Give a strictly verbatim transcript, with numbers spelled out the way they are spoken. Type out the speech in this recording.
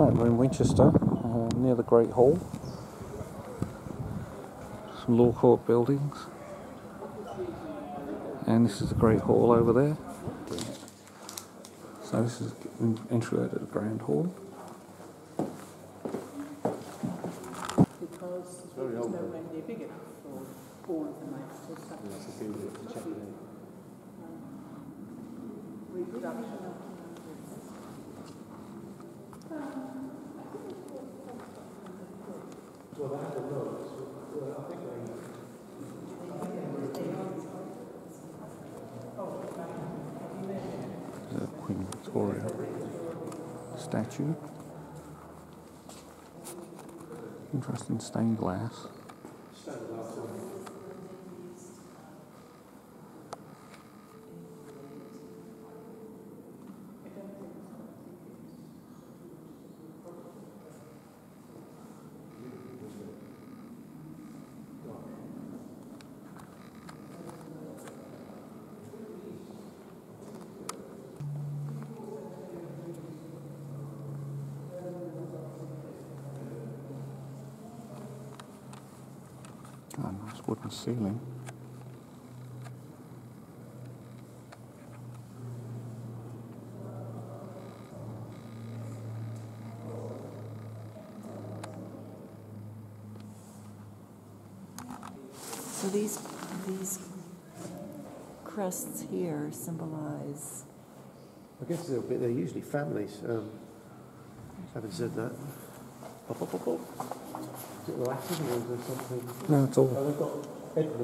Right, we're in Winchester, uh, near the Great Hall. Some law court buildings. And this is the Great Hall over there. So this is the entry to the Grand Hall. Because it's very old. They're big enough for all of the mates. That's a few that have to check it in. Reproduction. Well, I don't know. Well, I think they know. The Queen Victoria statue. Interesting stained glass. Oh, nice wooden ceiling. So these these crests here symbolize. I guess they're, they're usually families. Um, having said that, pop, pop, pop, pop. Is it relaxing or is there something? No, it's all. Oh, they've got